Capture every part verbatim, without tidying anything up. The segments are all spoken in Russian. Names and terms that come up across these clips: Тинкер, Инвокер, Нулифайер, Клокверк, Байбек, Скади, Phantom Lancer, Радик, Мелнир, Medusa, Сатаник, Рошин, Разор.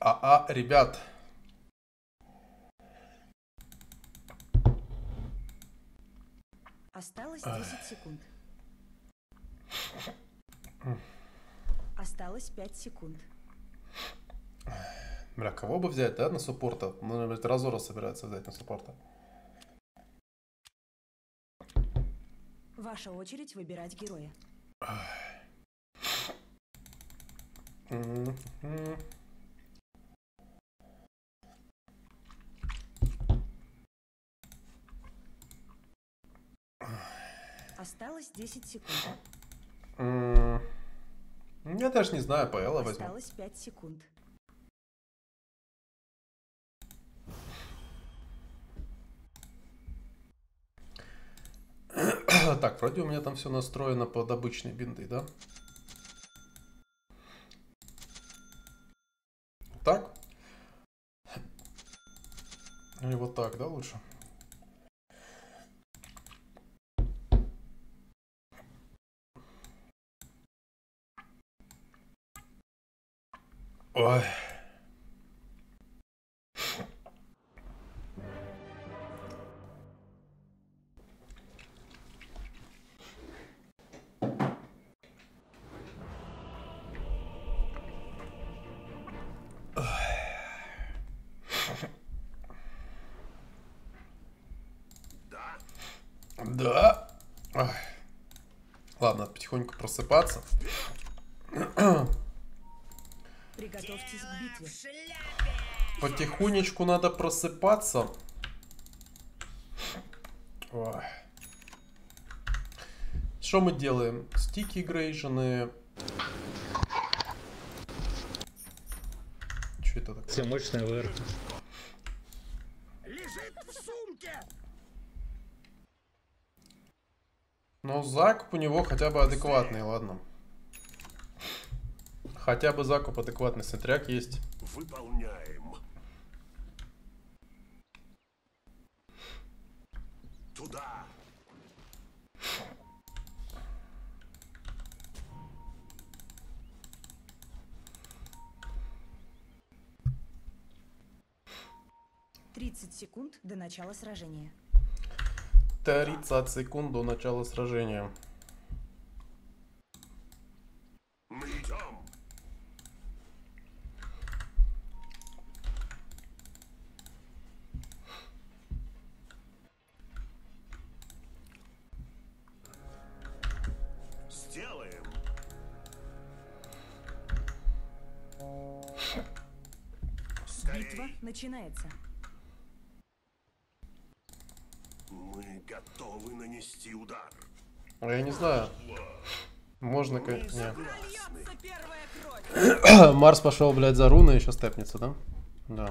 А-а, ребят. Осталось десять секунд. Осталось пять секунд. Бля, кого бы взять, да, на суппорта? Наверное, Разора собирается взять на суппорта. Ваша очередь выбирать героя. Осталось десять секунд. Я даже не знаю, Паэла возьму. Осталось пять секунд. Так, вроде у меня там все настроено под обычной биндой, да? Так. Или вот так, да, лучше? Ой. Да. Ой. Ладно, потихоньку просыпаться. Приготовьтесь к битве. Потихонечку надо просыпаться. Ой. Что мы делаем? Стики грейженые. Что это такое? Все мощная ВР. Лежит в сумке. Но закуп у него хотя бы адекватный, ладно. Хотя бы закуп адекватный, сентряк есть. Выполняем. Туда. тридцать секунд до начала сражения. тридцать секунд до начала сражения. Начинается. Мы готовы нанести удар. Я не знаю. Можно как-то. Марс пошел, блядь, за руной, еще степнется, да? Да.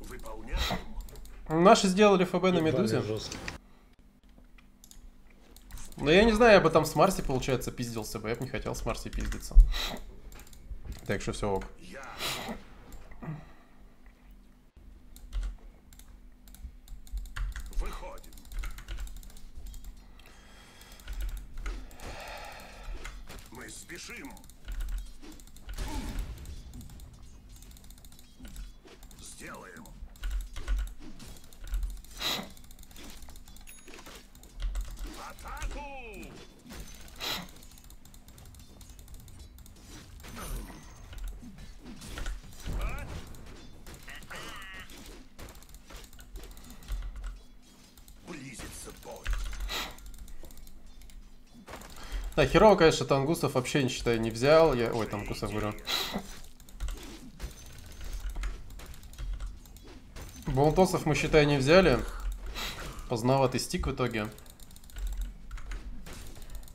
Выполняем. Наши сделали ФБ на Медузе. Но я не знаю, я бы там с Марси, получается, пиздился бы. Я бы не хотел с Марси пиздиться. Так что все ок. Сделаем. Атаку! А? Близится бой. Да, херово, конечно, тангусов вообще, не считаю, не взял. Я... Ой, тангусов говорю. Болтосов мы, считай, не взяли. Поздноватый стик в итоге.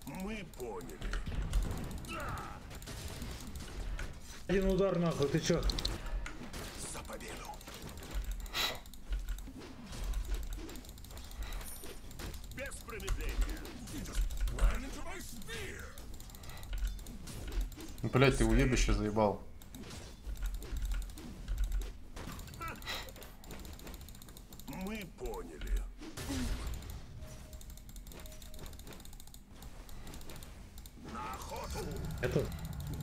Мы поняли. Один удар нахуй, ты чё? За победу. Без промедления. Блять, ты уебище заебал. Это...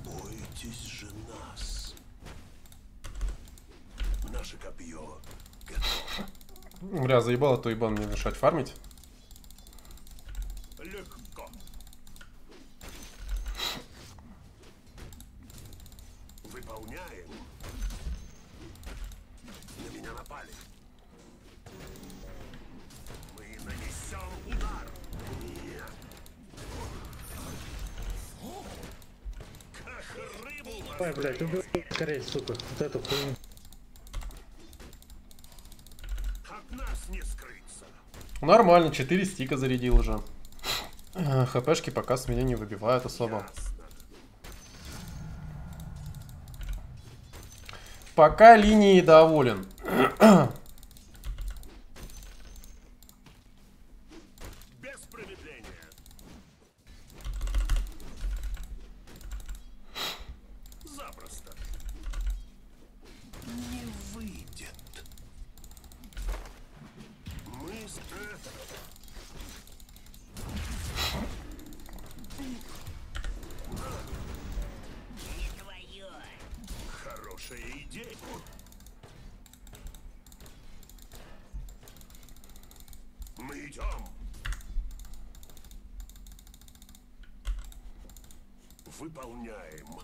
Бойтесь же нас. копье готово. Бля, заебало, то ебан мне мешать фармить. Легко. Выполняем. На меня напали. Мы нанесем удар. Ой, блядь, убил скорее, сука, вот эту хуйню. От нас не скрыться. Нормально, четыре стика зарядил уже. ХПшки пока с меня не выбивают особо. Ясно. Пока линии доволен. Выполняем.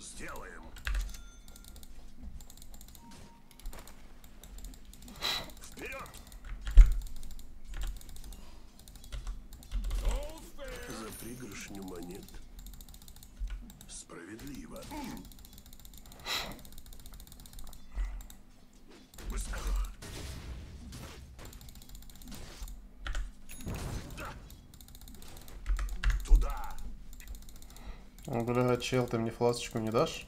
Сделаем. Вперед. За пригоршню монет. Справедливо. Быстро. Бля, чел, ты мне фласочку не дашь?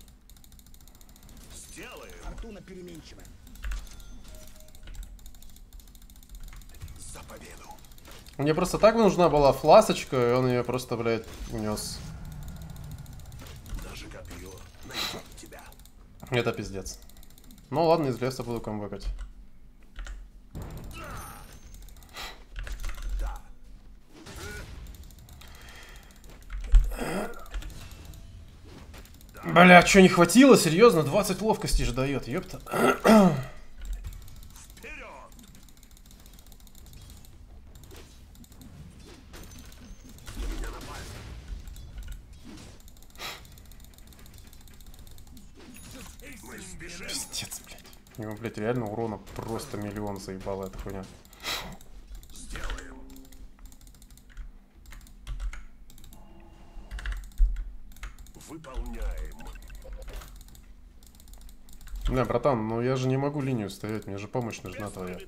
Сделаем. Фортуна переменчива. За победу. Мне просто так нужна была фласочка, и он ее просто, блядь, унес. Даже копье найдет тебя. Это пиздец. Ну ладно, из леса буду камбэкать. Бля, что не хватило? Серьезно? двадцать ловкости же дает, ёпта. Пиздец, блядь. У него, блядь, реально урона просто миллион заебала эта хуйня. Бля, братан, ну я же не могу линию стоять, мне же помощь нужна твоя.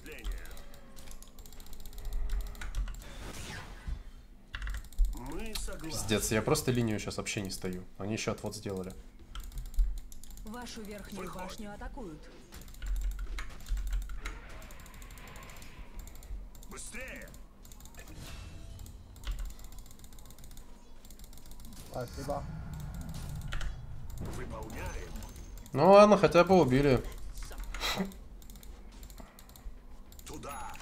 Пиздец, я просто линию сейчас вообще не стою. Они еще отвод сделали. Вашу верхнюю Выход. башню атакуют. Быстрее! Спасибо. Выполняем. Ну ладно, хотя бы убили. Туда.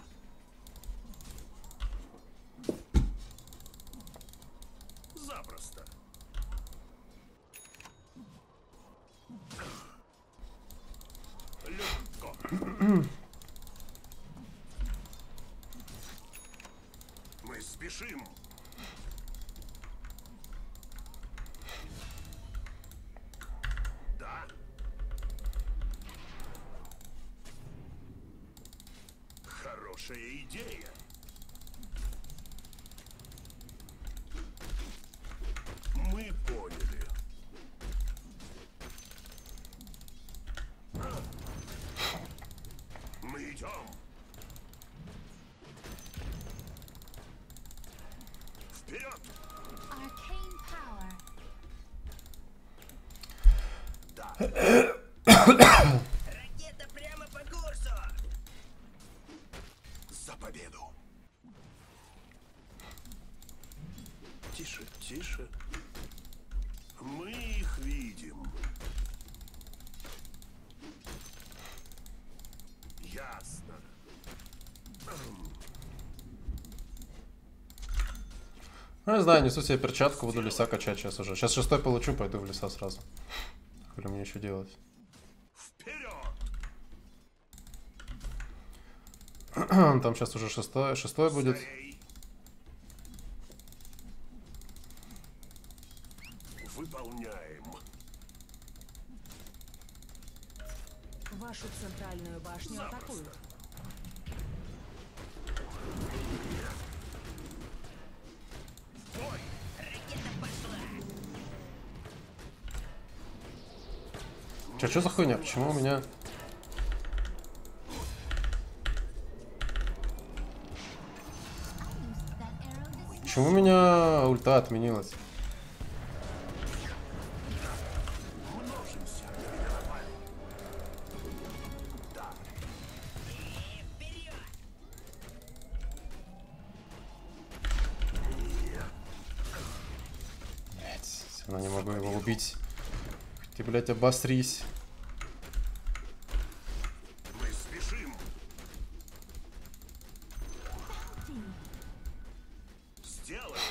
Запросто. Легко. Мы спешим. Идея. Мы поняли. Мы идем. Вперед. Да. Ну, я знаю, несу себе перчатку, буду леса качать сейчас уже. Сейчас шестой получу, пойду в леса сразу. Сколько мне еще делать? Там сейчас уже шестое, шестое будет. Выполняем. Вашу центральную башню атакуют. Че, что за хуйня? Почему у меня... Почему у меня ульта отменилась? Ты, блядь, обосрись. Мы спешим. Сделаем.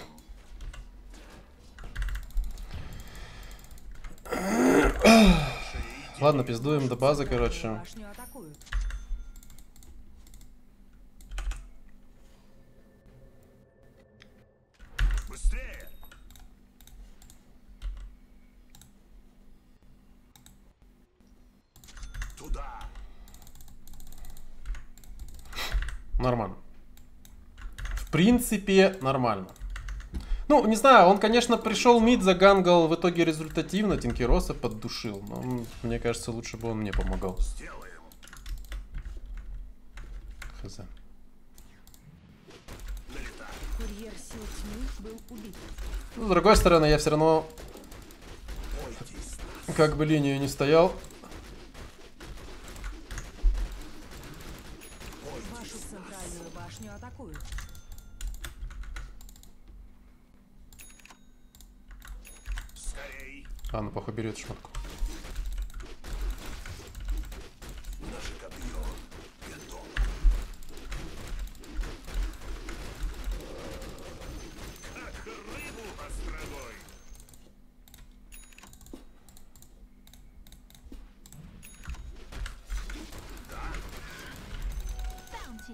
Ладно, пиздуем до базы, короче. Нормально. В принципе, нормально. Ну, не знаю, он, конечно, пришел мид, загангал, в итоге результативно Тинкероса поддушил. Но, мне кажется, лучше бы он мне помогал. Хз. Ну, с другой стороны, я все равно как бы линию не стоял. А, ну похуй берет шмотку. Наше копье готово. Как рыбу островой. Да. Вашу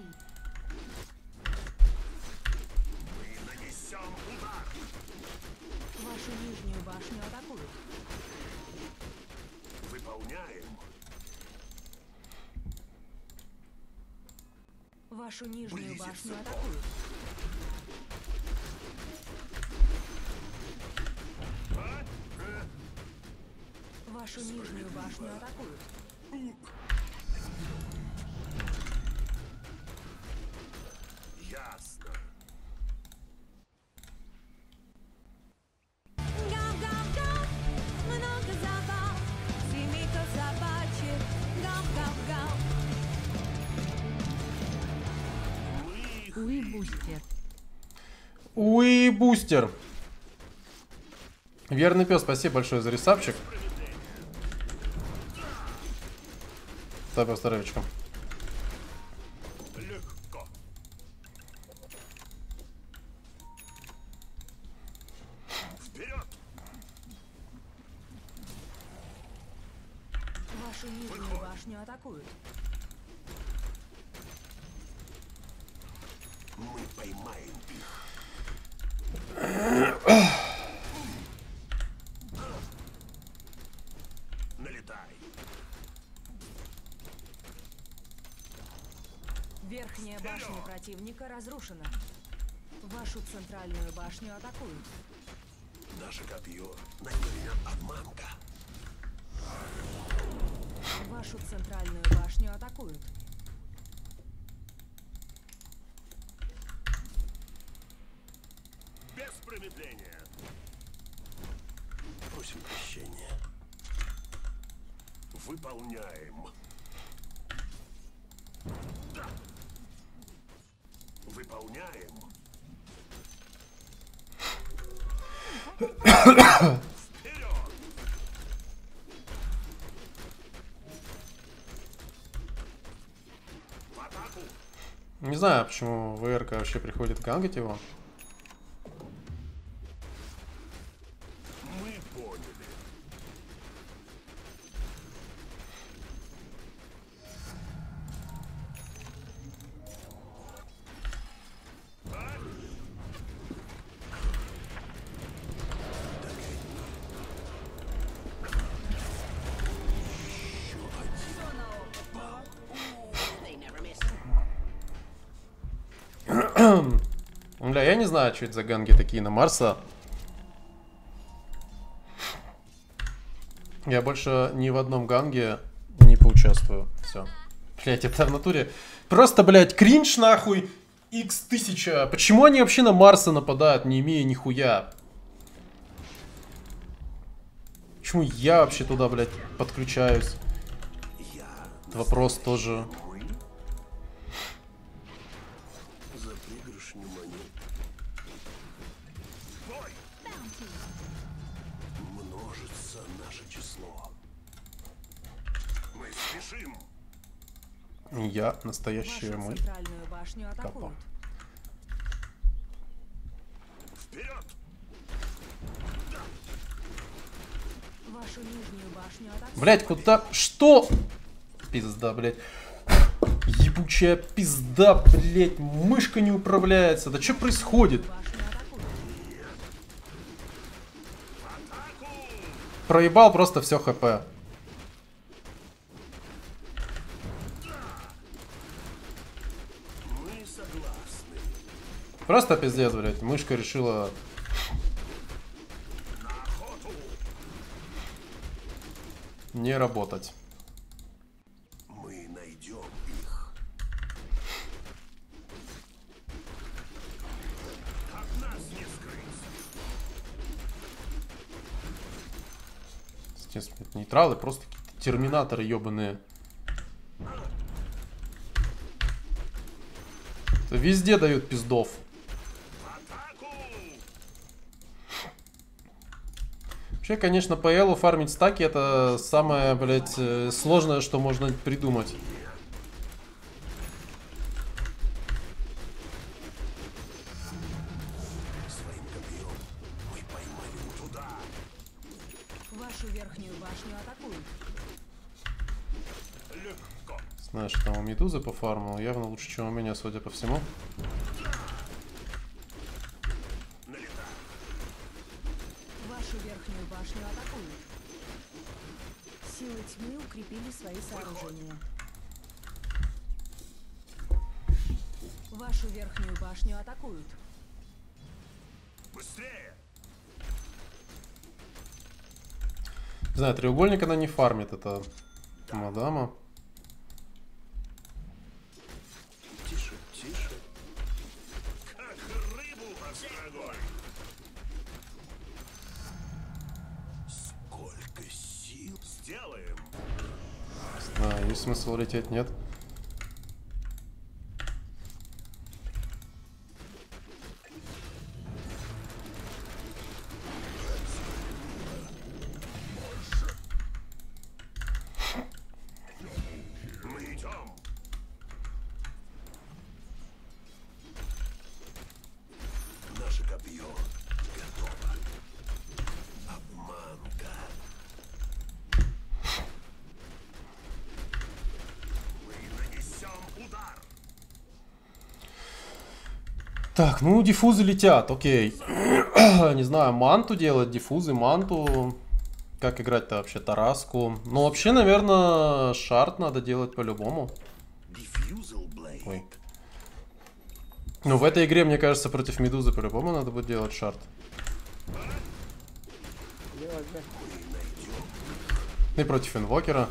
нижнюю башню атакуют. Вашу нижнюю башню атакуют. Ясно. Гав-гав-гав, много забав, семейка собачек, гав-гав-гав. Уи-бустер. Уи-бустер. Верный пес, спасибо большое за рисапчик. Тобой здоровечком. Легко. Вперед. Вашу нижнюю башню атакуют. Мы поймаем их. Налетай. Верхняя Вперед! Башня противника разрушена. Вашу центральную башню атакуют. Наше копье намерена обманка. Вашу центральную башню атакуют. Промедление. Просим прощения. Выполняем. Да. Выполняем. Вперед. В атаку. Не знаю, почему ВРК вообще приходит гангать его. Бля, я не знаю, что это за ганги такие на Марса. Я больше ни в одном ганге не поучаствую. Все. Блять, это в натуре. Просто, блядь, кринж нахуй. икс тысяча. Почему они вообще на Марса нападают, не имея нихуя? Почему я вообще туда, блядь, подключаюсь? Вопрос тоже. Я настоящая мой. Капо. Вперед! Вашу нижнюю башню атакуют. Блять, куда? Что? Пизда, блять. Ебучая пизда, блять. Мышка не управляется. Да что происходит? Проебал просто все хп. Просто пиздец, блядь. Мышка решила... не работать. Мы найдем их. От нас не скрыться. Естественно, это нейтралы, просто какие-то терминаторы ебаные. Это везде дают пиздов. Вообще, конечно, по элу фармить стаки — это самое, блядь, сложное, что можно придумать. Своим копьем мы поймали туда. Вашу верхнюю башню атакуют. Легко. Знаешь, там у Медузы пофармил явно лучше, чем у меня, судя по всему. Тьмы укрепили свои сооружения. Вашу верхнюю башню атакуют. Быстрее! Не знаю, треугольник она не фармит, это да. Мадама. Тише, тише. Как рыбу под огонь. Сколько сил сделаем? А, есть смысл лететь, нет? Мы идем. Наше копье готово. Обманка. Так, ну диффузы летят, окей. Не знаю, манту делать, диффузы, манту. Как играть-то вообще, тараску? Ну вообще, наверное, шарт надо делать по-любому. Ой. Ну в этой игре, мне кажется, против Медузы по-любому надо будет делать шарт. И против инвокера.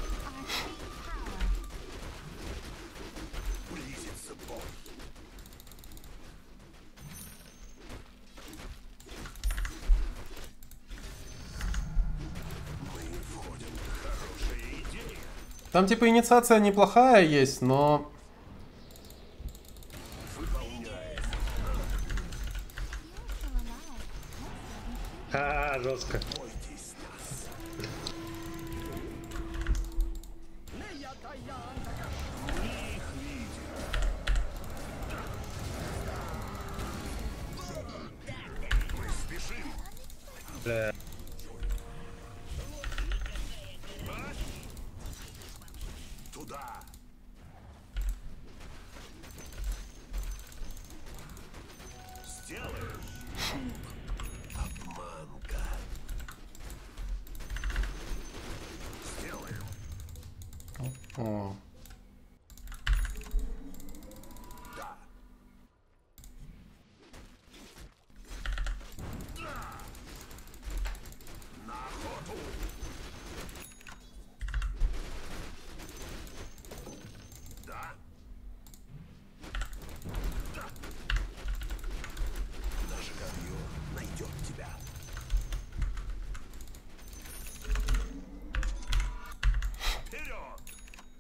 Там типа инициация неплохая есть, но... А, жестко. Мы спешим. Да. О.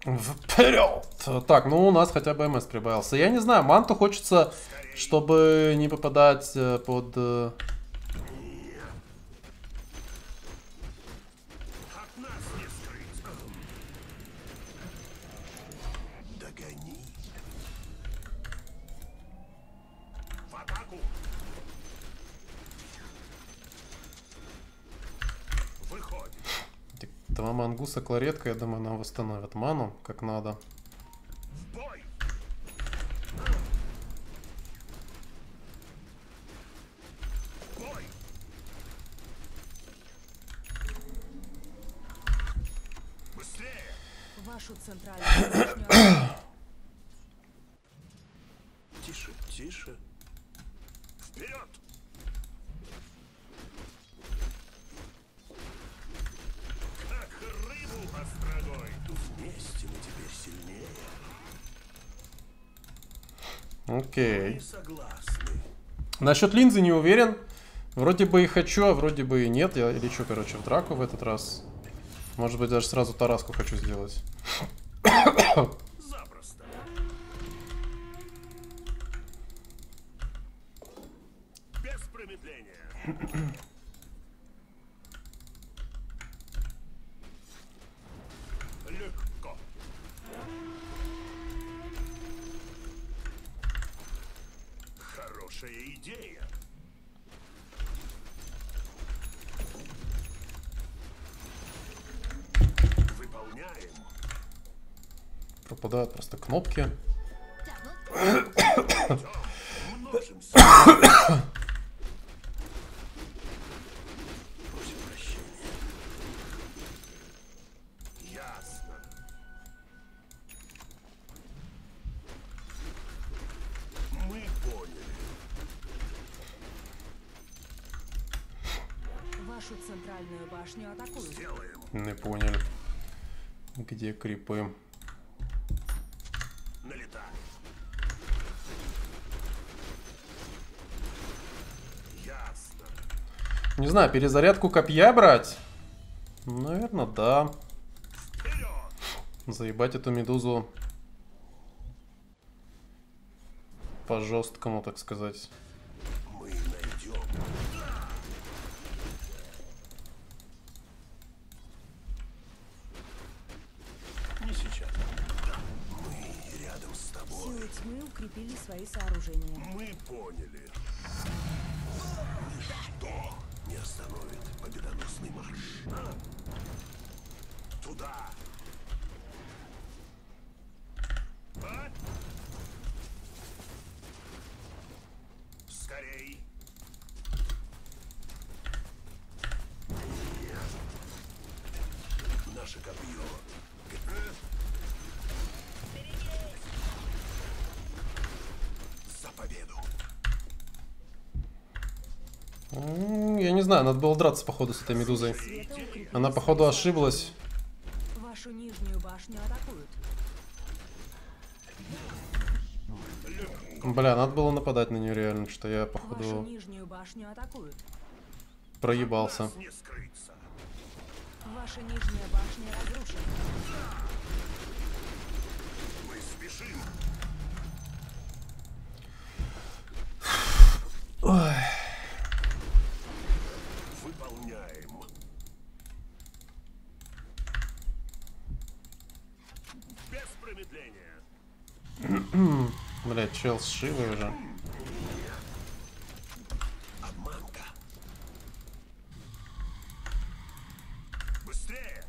Вперед! Так, ну у нас хотя бы МС прибавился. Я не знаю, манту хочется, чтобы не попадать под... Два мангуса, кларетка, я думаю, нам восстановят ману, как надо. Вашу центральную... Тише, тише. Вперед! Окей. Насчет линзы не уверен. Вроде бы и хочу, а вроде бы и нет. Я лечу, короче, в драку в этот раз. Может быть, даже сразу тараску хочу сделать. Запросто. Без промедления. Идея. Выполняем. Пропадают просто кнопки. Не понял, где крипы. Налетай. Ясно. Не знаю, перезарядку копья брать? Наверное, да. Вперед! Заебать эту медузу по-жесткому, так сказать. Мы укрепили свои сооружения. Мы поняли. Ничто не остановит победоносный марш. Туда. А? Скорей. Наше копье. Я не знаю, надо было драться, походу, с этой медузой. Она, походу, ошиблась. Вашу нижнюю башню атакуют. Бля, надо было нападать на нее реально, что я, походу, проебался. Ваша нижняя башня разрушена. Мы спешим. Ой. Выполняем. Без промедления. Бля, чел с шивой уже. Обманка. Быстрее.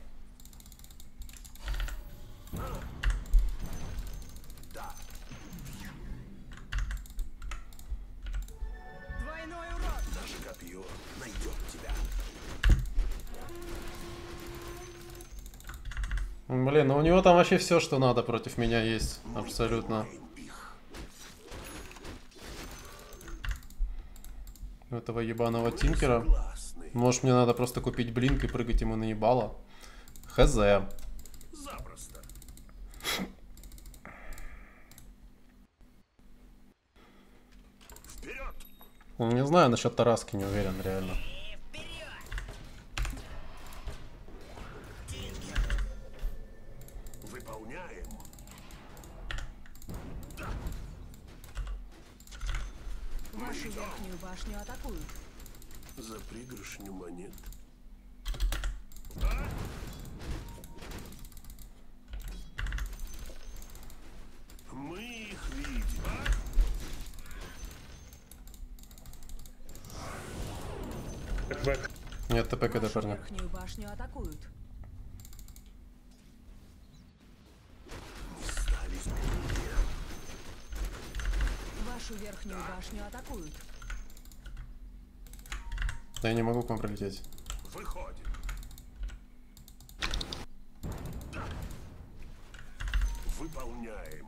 Блин, ну у него там вообще все, что надо против меня есть, абсолютно. У этого ебаного тинкера. Может, мне надо просто купить блинк и прыгать ему на ебало? Хз. Запросто. Не знаю, насчет тараски не уверен, реально. Выполняем. Вашу верхнюю башню атакуют. За пригоршню монет. Мы их видим. Нет, ТП КД, парня. Верхнюю башню атакуют. Вашу верхнюю башню атакуют. Да я не могу к вам пролететь. Выходим. Выполняем.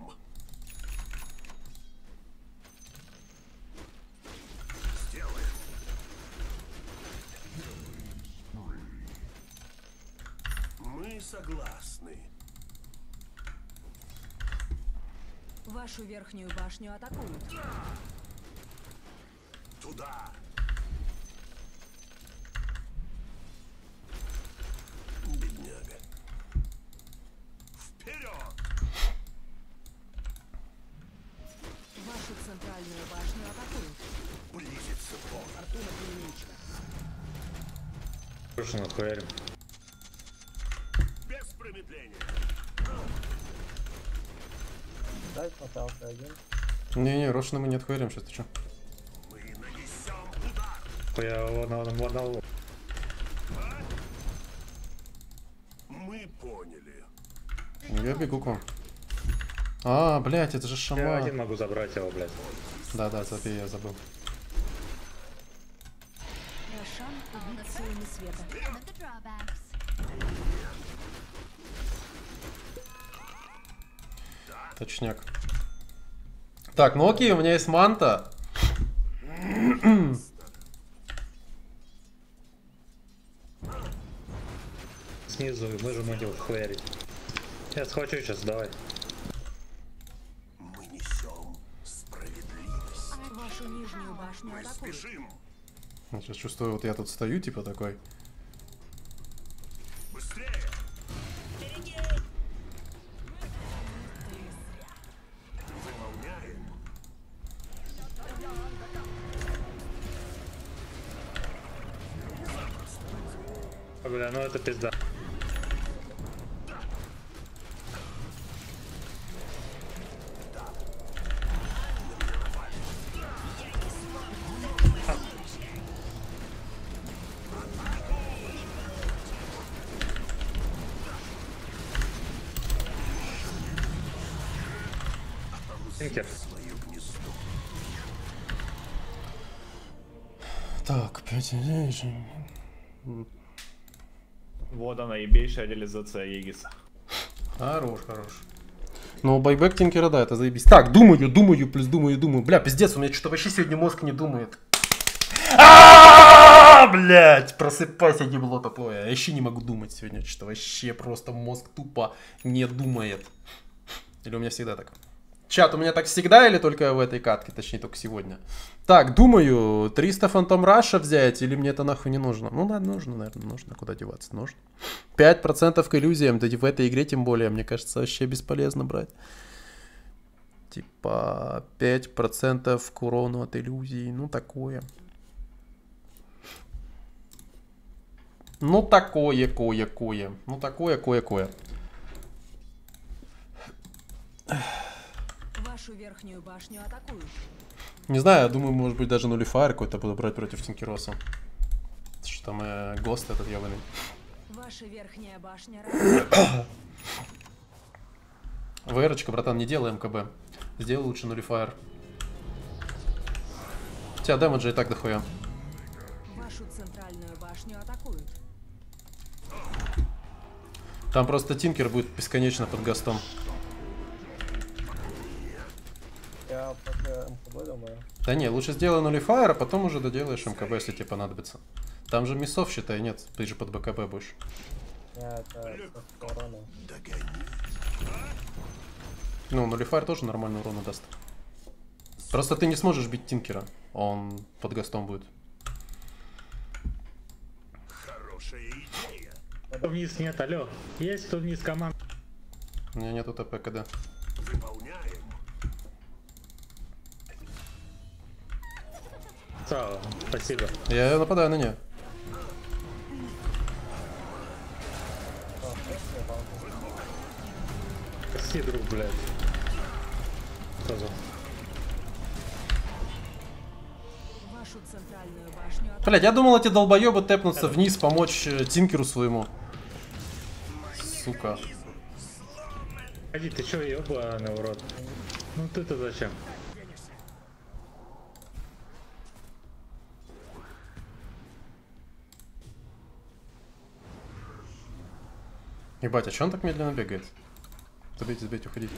Сделаем. Мы согласны. Вашу верхнюю башню атакуют. Туда. Бедняга. Вперед. Вашу центральную башню атакуют. Близится пол. Артура Пельменчика. Хорошо, нахуярим. Без промедления. Дай поталка один. Не-не, Рошина мы не отхуярим сейчас, ты чё? Мы нанесем удар. Я его надал. Мы поняли. Я бегу к вам. А, блять, это же шама. Я один могу забрать его, блять. Да-да, забей, я забыл. Точняк. Так, ну окей, у меня есть манта. Снизу мы же будем хуярить. Я схвачу сейчас, давай. Мы несем справедливость. Вашу нижнюю башню мы спешим. Я сейчас чувствую, вот я тут стою, типа такой. Бля, ну это пизда. Так, пять Вот она, ебейшая реализация Егиса. Хорош, хорош. Но байбек Тинкера, да, это заебись. Так, думаю, думаю, плюс думаю, думаю. Бля, пиздец, у меня что-то вообще сегодня мозг не думает. А-а-а, блядь, просыпайся, ебло такое. Я еще не могу думать сегодня, что-то вообще просто мозг тупо не думает. Или у меня всегда так? Чат, у меня так всегда или только в этой катке, точнее, только сегодня? Так, думаю, триста Phantom Rush'а взять или мне это нахуй не нужно? Ну да, нужно, наверное, нужно. Куда деваться? Нужно. пять процентов к иллюзиям, да в этой игре тем более, мне кажется, вообще бесполезно брать. Типа пять процентов к урону от иллюзий, ну такое. Ну такое, кое-кое. Ну такое, кое-кое. Вашу верхнюю башню атакуют. Не знаю, я думаю, может быть, даже нулифайер какой-то буду брать против Тинкероса. Что там, э, гост этот ебаный. Ваша верхняя башня... ВРочка, братан, не делай МКБ. Сделай лучше нулифайер. У тебя демеджа и так дохуя. Вашу центральную башню атакуют. Там просто Тинкер будет бесконечно под гостом. Я пока МКБ думаю. Да не, лучше сделай нулифайер, а потом уже доделаешь МКБ, если тебе понадобится. Там же миссов, считай, нет, ты же под БКБ будешь. Нет, это урона. Ну, нулифайер тоже нормально урона даст. Просто ты не сможешь бить Тинкера, он под гастом будет. Хорошая идея. Кто вниз нет, алло. Есть кто вниз команда? У меня нету ТП КД. Выполняем. Справа, спасибо. Я нападаю на нее. Спаси, друг, блядь. Сразу. Блядь, я думал, эти долбоебы тэпнутся вниз, помочь Тинкеру своему. Сука. Ходи, ты чё, ёбаный урод? Ну ты-то зачем? Ебать, а чё он так медленно бегает? Забейте, забейте, уходите.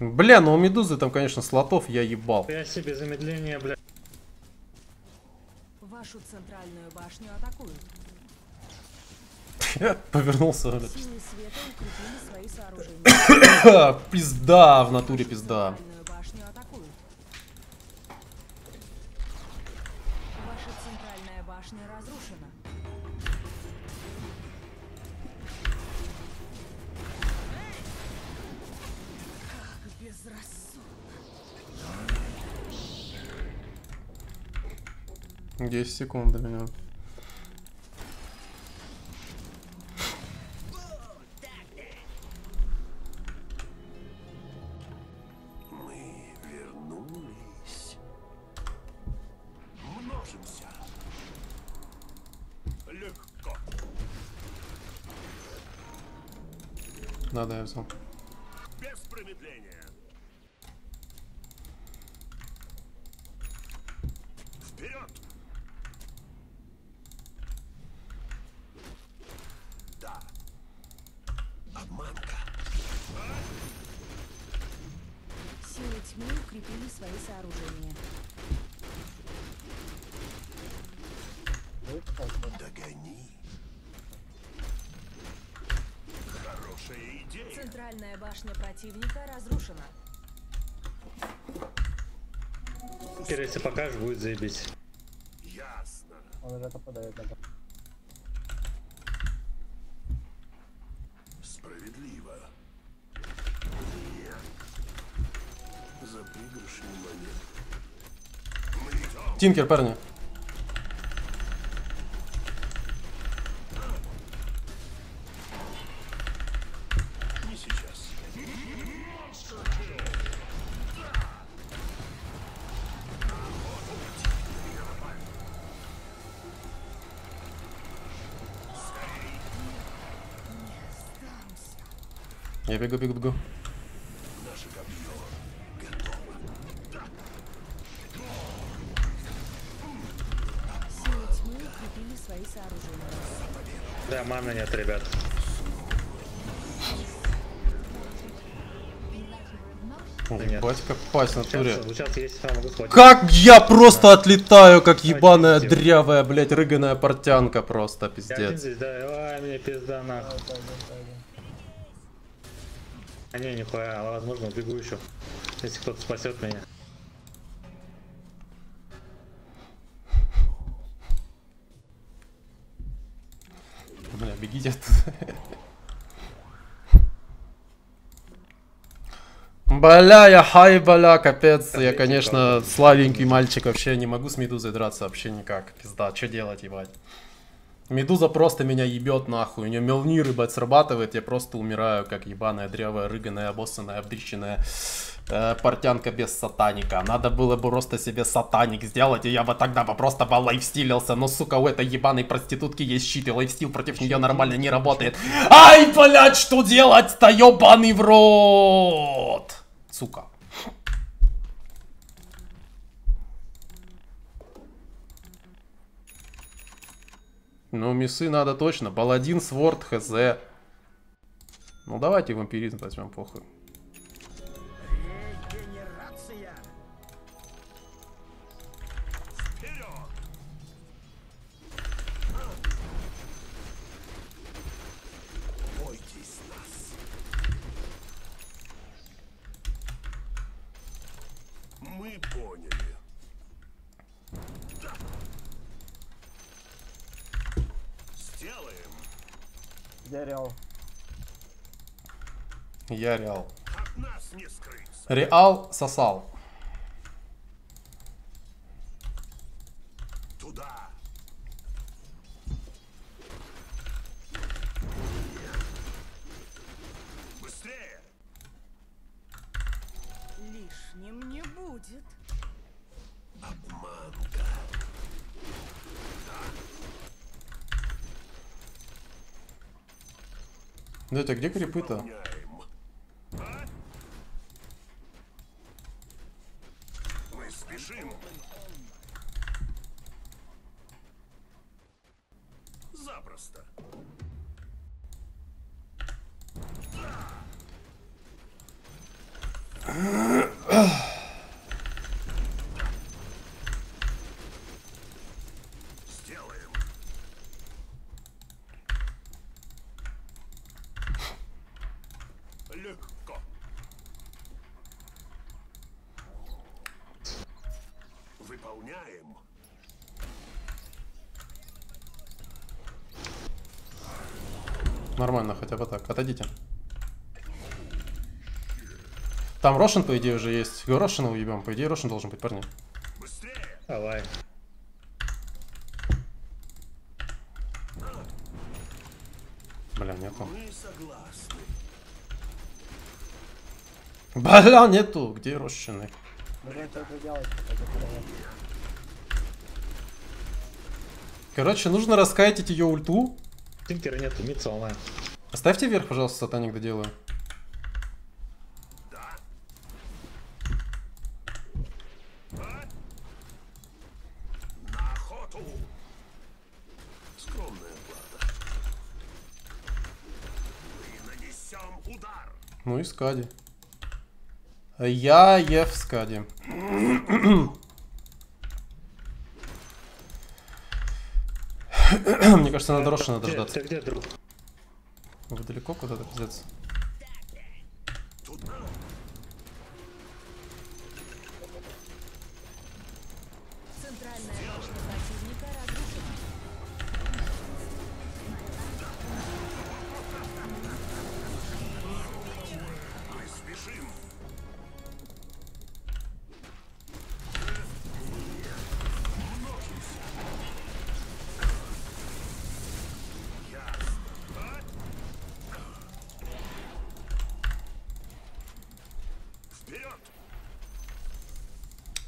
Бля, ну у Медузы там, конечно, слотов я ебал. Я себе замедление, бля. Вашу центральную башню атакуют. Я повернулся, бля. Силы света укрепили свои сооружения. Пизда, в натуре пизда. Ваша центральная башня разрушена. десять секунд до меня. Мы вернулись. Множимся. Легко. Надо, я взял. Без промедления. Центральная башня противника разрушена. Теперь, если покажешь, будет заебись. Ясно. Он уже попадает на... Справедливо. Я за пригоршню монет. Тинкер, парни. Я бегу, бегу, бегу. Да, маны нет, ребят. Ебать, как пасть на туре. Как я просто отлетаю, как ебаная дрявая, блять, рыганая портянка просто, пиздец. А не, нихуя, возможно, убегу еще, если кто-то спасет меня. Бля, бегите оттуда. Бля, я хай, бля, капец, я, конечно, слабенький мальчик, вообще не могу с Медузой драться, вообще никак, пизда, что делать, ебать. Медуза просто меня ебет нахуй, у нее Мелнир, ебать, срабатывает, я просто умираю, как ебаная древая, рыганая, обоссанная, обдрищенная э, портянка без сатаника. Надо было бы просто себе сатаник сделать, и я бы тогда бы просто бы лайфстилился, но, сука, у этой ебаной проститутки есть щит, и лайфстил против нее нормально не работает. Ай, блядь, что делать-то, ебаный в рот! Сука. Ну, мисы надо точно. Баладин, сворд, хз. Ну, давайте вампиризм возьмем, похуй. Регенерация. Вперед! Бойтесь нас. Мы поняли. Я реал. Я реал. Реал сосал. Быстрее! Лишним не будет. Обманка. Ну это где крипы-то? Мы спешим. Запросто. Сделаем. Легко. Выполняем. Нормально, хотя бы так. Отойдите. Там Рошин, по идее, уже есть. Рошина уебем. По идее, Рошин должен быть, парни. Быстрее! Давай. Бля, нету. Бля, нету! Где Рошины? Короче, нужно раскайтить ее ульту. Тинкера нету, мидса онлайн. Оставьте вверх, пожалуйста, сатаник доделаю. Ну и скади. Я ев скади. Мне кажется, надо Рошина дождаться. Ты где, друг? Вы далеко куда-то, пиздец?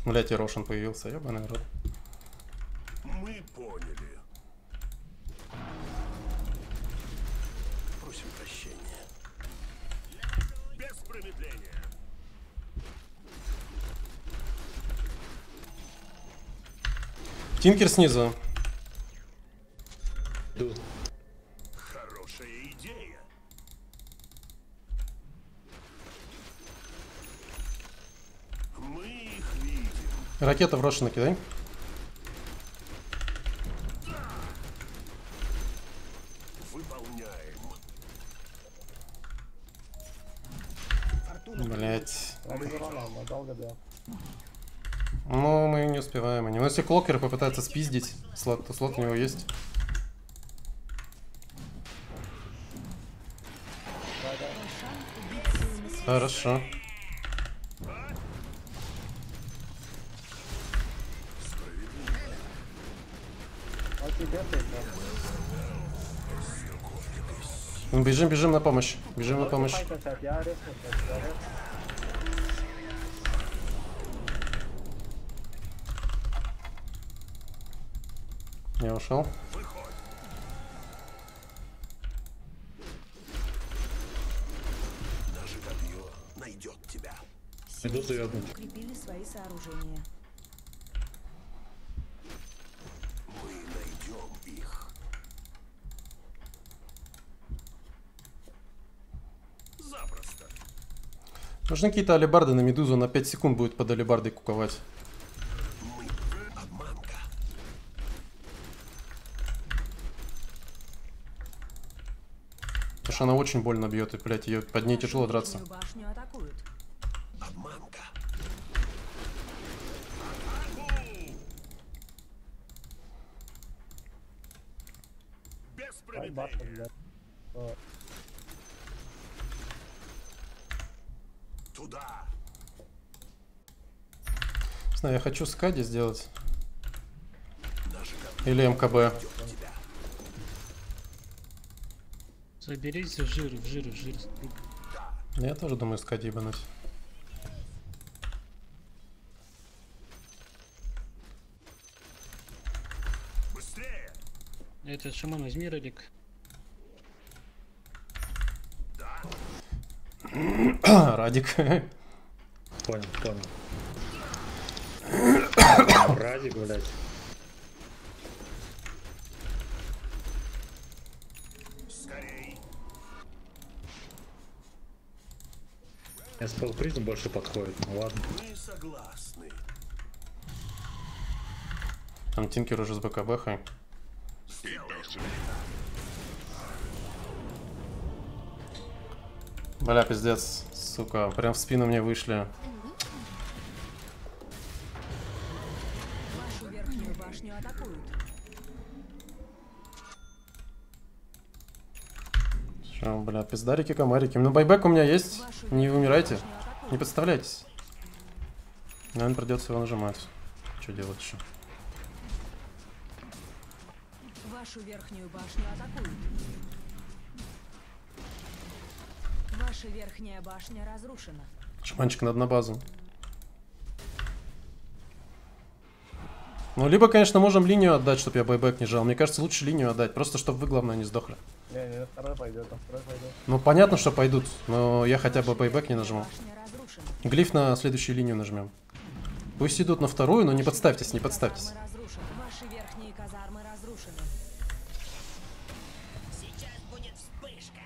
Блять, и Рошин появился, ебаный рот. Мы поняли. Просим прощения. Без промедления. Тинкер снизу. Хорошая идея. Мы... Ракета в Рошина кидай. Выполняем. Блять. Ну, мы не успеваем. Но если клокер попытается спиздить, слот, то слот у него есть. Хорошо. Бежим, бежим на помощь. Бежим на помощь. Я ушел. Даже копье найдет тебя. Медуза вернут. Укрепили свои сооружения. Нужны какие-то алебарды на Медузу, на пять секунд будет под алебардой куковать. Потому что она очень больно бьет, и, блядь, ее под ней тяжело драться. Туда. Знаю, я хочу скади сделать. Или МКБ. Заберись в жир, в жир, в жир. Да. Я тоже думаю, скади банусь. Быстрее! Это шаман, возьми радик. Да. Радик. Понял, понял. Радик, блядь. Спел призм больше подходит, ну ладно. Мы согласны. Там тинкер уже с БКБ-хой. Бля, пиздец, сука, прям в спину мне вышли. Вашу верхнюю башню атакуют. Что, бля, пиздарики, комарики. Ну, байбек у меня есть. Не умирайте. Не подставляйтесь. Наверное, придется его нажимать. Что делать еще? Вашу верхнюю башню атакуют. Ваша верхняя башня разрушена. Шаманчик надо на базу. Ну, либо, конечно, можем линию отдать, чтобы я байбек не жал. Мне кажется, лучше линию отдать. Просто, чтобы вы, главное, не сдохли. Не, не, второй пойдет, второй пойдет. Ну, понятно, что пойдут, но я хотя бы байбек не нажму. Глиф на следующую линию нажмем. Пусть идут на вторую, но не подставьтесь, не подставьтесь. Ваши верхние казармы разрушены. Сейчас будет вспышка.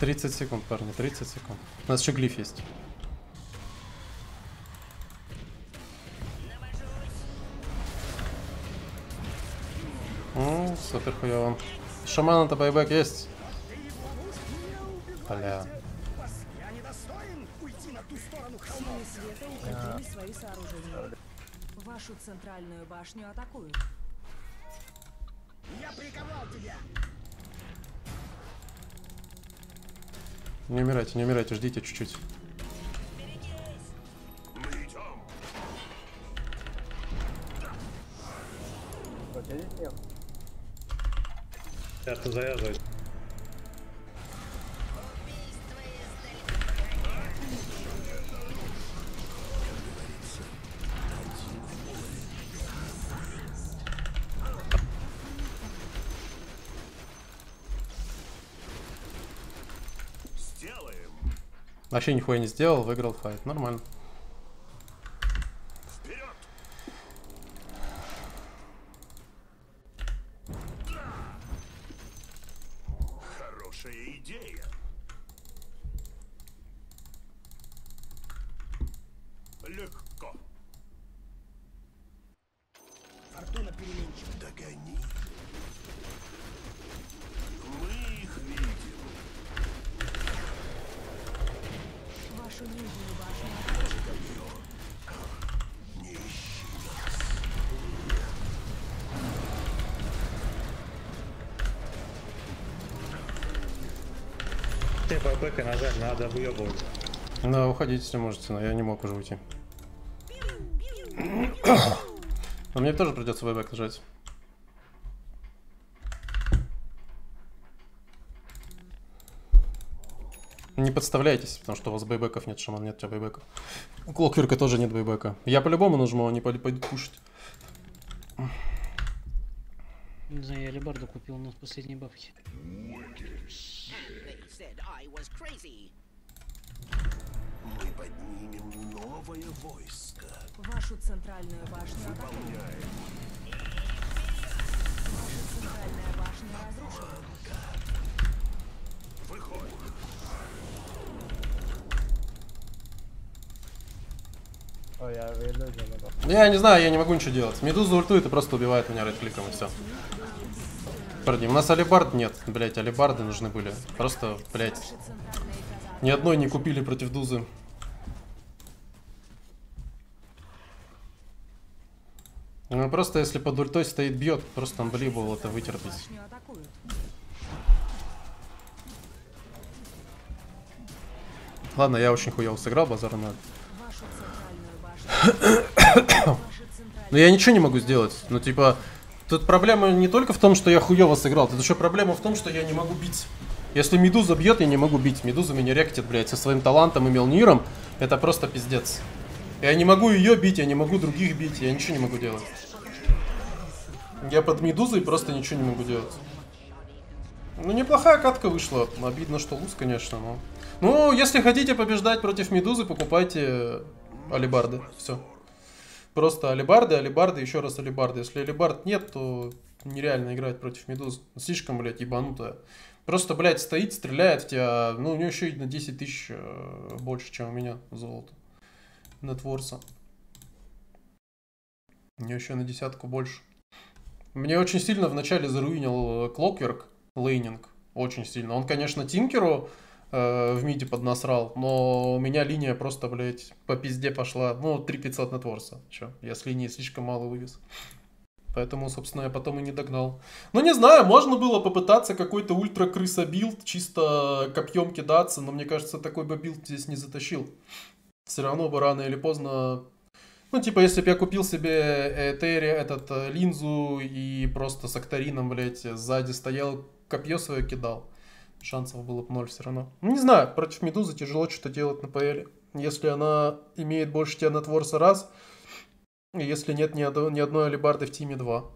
тридцать секунд, парни, тридцать секунд. У нас еще глиф есть. Ну, супер хуёво. Шамана-то байбек есть. Бля. Вашу центральную башню атакуют. Я приковал тебя. Не умирайте, не умирайте, ждите чуть-чуть. Сейчас завязывай. Сделаем. Вообще нихуя не сделал, выиграл файт. Нормально. Байбека назад надо выебывать. Да, уходите, если можете, но я не мог уже уйти. Но мне тоже придется байбек нажать. Не подставляйтесь, потому что у вас байбеков нет, шаман нет, у тебя байбеков. У Клокверка тоже нет байбека. Я по-любому нажму, они пойдут кушать. Не знаю, я алебарду купил, но в последние бабки. Мы поднимем новое войско. Вашу центральную башню выполняем. Ваша центральная башня разрушена. Выходим. Ой, я выйду, я не знаю, я не могу ничего делать. Медуза ультует и просто убивает меня редкликом, и все. Парни, у нас алебард нет, блять, алебарды нужны были. Просто, блять, ни одной не купили против Дузы. Ну, просто если под ультой стоит бьет, просто там блибл это вытерпеть. Ладно, я очень хуёво сыграл, базар надо. Но я ничего не могу сделать, ну типа... Тут проблема не только в том, что я хуёво сыграл, тут еще проблема в том, что я не могу бить. Если Медуза бьет, я не могу бить. Медуза меня ректит, блядь, со своим талантом и Мелниром. Это просто пиздец. Я не могу ее бить, я не могу других бить, я ничего не могу делать. Я под Медузой просто ничего не могу делать. Ну, неплохая катка вышла. Обидно, что луз, конечно, но... Ну, если хотите побеждать против Медузы, покупайте алебарды. Все. Просто алебарды, алебарды, еще раз алебарды. Если алебард нет, то нереально играть против Медузы. Слишком, блядь, ебанутая. Просто, блядь, стоит, стреляет в тебя. Ну, у нее еще и на десять тысяч больше, чем у меня золото. Нетворса. У нее еще на десятку больше. Мне очень сильно вначале заруинил Клокверк, лейнинг. Очень сильно. Он, конечно, Тинкеру э, в миде поднасрал, но у меня линия просто, блядь, по пизде пошла. Ну, три тысячи пятьсот Нетворса. Че? Я с линии слишком мало вывез. Поэтому, собственно, я потом и не догнал. Ну, не знаю, можно было попытаться какой-то ультра-крыса-билд, чисто копьем кидаться, но мне кажется, такой бы билд здесь не затащил. Все равно бы рано или поздно... Ну, типа, если бы я купил себе Этери, этот, линзу, и просто с Актарином, блядь, сзади стоял, копье свое кидал, шансов было бы ноль все равно. Не знаю, против Медузы тяжело что-то делать на ПЛ. Если она имеет больше тебя на Творса раз... Если нет ни одной алебарды в тиме два.